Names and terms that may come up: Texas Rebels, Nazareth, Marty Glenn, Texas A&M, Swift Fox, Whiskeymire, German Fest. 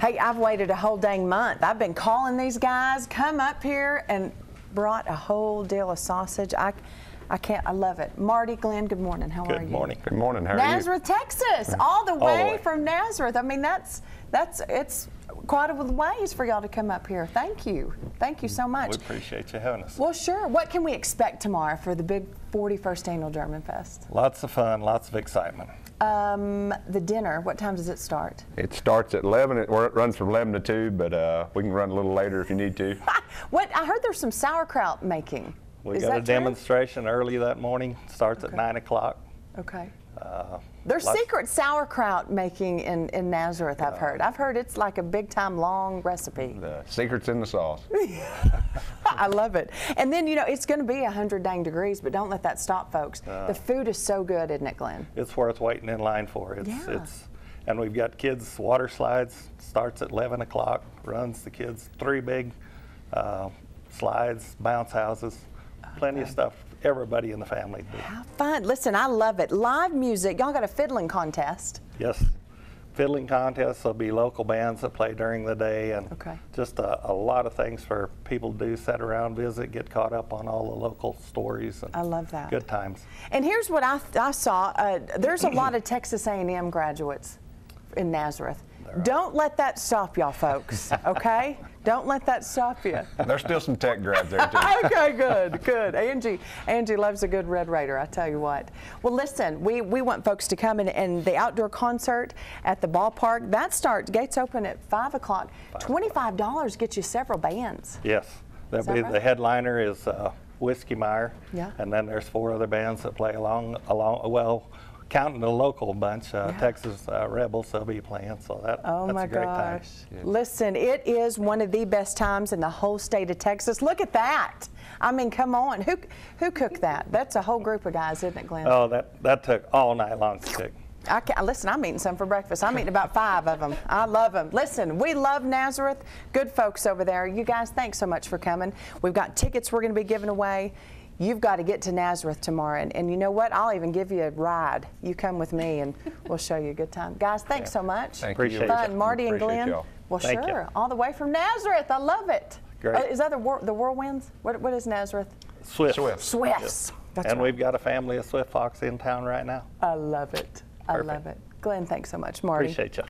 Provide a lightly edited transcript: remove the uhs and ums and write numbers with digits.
Hey, I've waited a whole dang month. I've been calling these guys, come up here, and brought a whole deal of sausage. I love it. Marty Glenn, good morning. How are you? Good morning. Good morning. How are you? Nazareth, Texas, all the way from Nazareth. I mean, it's quite a ways for y'all to come up here. Thank you. Thank you so much. We appreciate you having us. Well, sure. What can we expect tomorrow for the big 41st annual German Fest? Lots of fun, lots of excitement. The dinner, what time does it start? It starts at 11. It runs from 11 to 2, but we can run a little later if you need to. I heard there's some sauerkraut making. We got a demonstration early that morning. Starts at 9 o'clock. Okay. There's secret sauerkraut making in Nazareth. I've heard. I've heard it's like a big time long recipe. The secret's in the sauce. I love it. And then you know it's going to be 100 dang degrees, but don't let that stop, folks. The food is so good, isn't it, Glenn? It's worth waiting in line for. And we've got kids water slides. Starts at 11 o'clock. Runs the kids 3 big slides, bounce houses. Plenty of stuff, everybody in the family. How fun. Listen, I love it. Live music. Y'all got a fiddling contest. Yes. Fiddling contests. There'll be local bands that play during the day and just a lot of things for people to do, sit around, visit, get caught up on all the local stories. And I love that. Good times. And here's what I saw. There's a lot of Texas A&M graduates in Nazareth. Don't let that stop y'all, folks, okay? Don't let that stop you. There's still some tech grads there, too. Okay, good, good. Angie loves a good Red Raider, I tell you what. Well, listen, we want folks to come in, and the outdoor concert at the ballpark, that starts, gates open at 5 o'clock. $25 gets you several bands. Yes. The headliner is Whiskeymire, and then there's 4 other bands that play along well, counting the local bunch, Texas Rebels, they'll be playing, so that's a great time. Oh my gosh. Listen, it is one of the best times in the whole state of Texas. Look at that. I mean, come on. Who cooked that? That's a whole group of guys, isn't it, Glenn? Oh, that took all night long to cook. Listen, I'm eating some for breakfast. I'm eating about 5 of them. I love them. Listen, we love Nazareth. Good folks over there. You guys, thanks so much for coming. We've got tickets we're going to be giving away. You've got to get to Nazareth tomorrow, and you know what? I'll even give you a ride. You come with me, and we'll show you a good time. Guys, thanks so much. Appreciate you. Marty and Glenn. Well, sure, all the way from Nazareth. I love it. Great. Is that the whirlwinds? What is Nazareth? Swifts. That's right. We've got a family of Swift Fox in town right now. I love it. Perfect. I love it. Glenn, thanks so much. Marty. Appreciate you.